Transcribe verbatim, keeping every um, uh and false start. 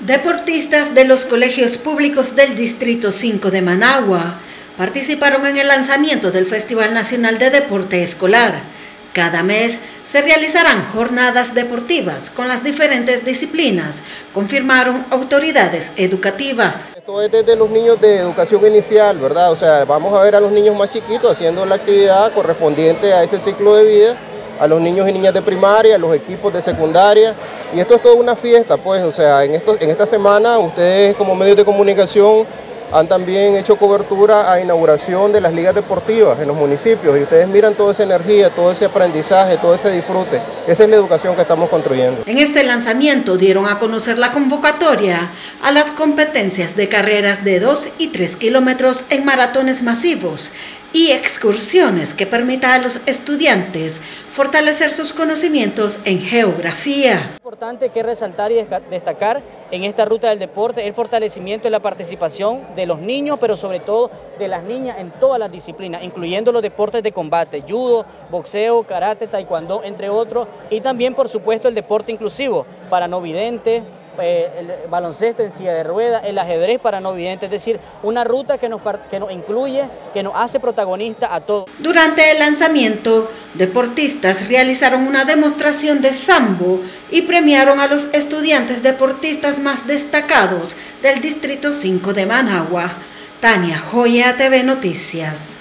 Deportistas de los colegios públicos del Distrito cinco de Managua participaron en el lanzamiento del Festival Nacional de Deporte Escolar. Cada mes se realizarán jornadas deportivas con las diferentes disciplinas, confirmaron autoridades educativas. Esto es desde los niños de educación inicial, ¿verdad? O sea, vamos a ver a los niños más chiquitos haciendo la actividad correspondiente a ese ciclo de vida, a los niños y niñas de primaria, a los equipos de secundaria, y esto es toda una fiesta, pues, o sea, en, esto, en esta semana ustedes como medios de comunicación han también hecho cobertura a inauguración de las ligas deportivas en los municipios, y ustedes miran toda esa energía, todo ese aprendizaje, todo ese disfrute. Esa es la educación que estamos construyendo. En este lanzamiento dieron a conocer la convocatoria a las competencias de carreras de dos y tres kilómetros en maratones masivos y excursiones que permita a los estudiantes fortalecer sus conocimientos en geografía. Es importante que resaltar y destacar en esta ruta del deporte el fortalecimiento y la participación de los niños, pero sobre todo de las niñas en todas las disciplinas, incluyendo los deportes de combate, judo, boxeo, karate, taekwondo, entre otros, y también por supuesto el deporte inclusivo para no videntes, el baloncesto en silla de ruedas, el ajedrez para no videntes, es decir, una ruta que nos, que nos incluye, que nos hace protagonista a todos. Durante el lanzamiento, deportistas realizaron una demostración de sambo y premiaron a los estudiantes deportistas más destacados del Distrito cinco de Managua. Tania Joya, T V Noticias.